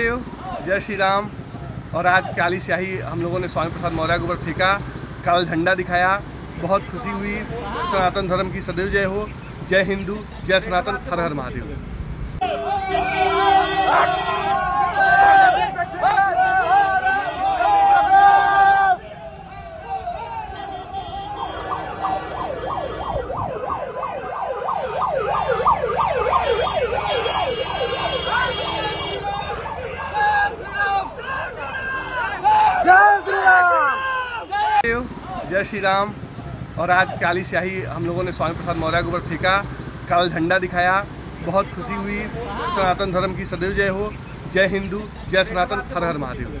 जय श्री राम। और आज काली स्याही हम लोगों ने स्वामी प्रसाद मौर्य के ऊपर फेंका, काला झंडा दिखाया, बहुत खुशी हुई। सनातन धर्म की सदैव जय हो। जय हिंदू, जय सनातन, हर हर महादेव। जय श्री राम। और आज काली स्याही हम लोगों ने स्वामी प्रसाद मौर्य के ऊपर फेंका, काला झंडा दिखाया, बहुत खुशी हुई। सनातन धर्म की सदैव जय हो। जय हिंदू, जय सनातन, हर हर महादेव।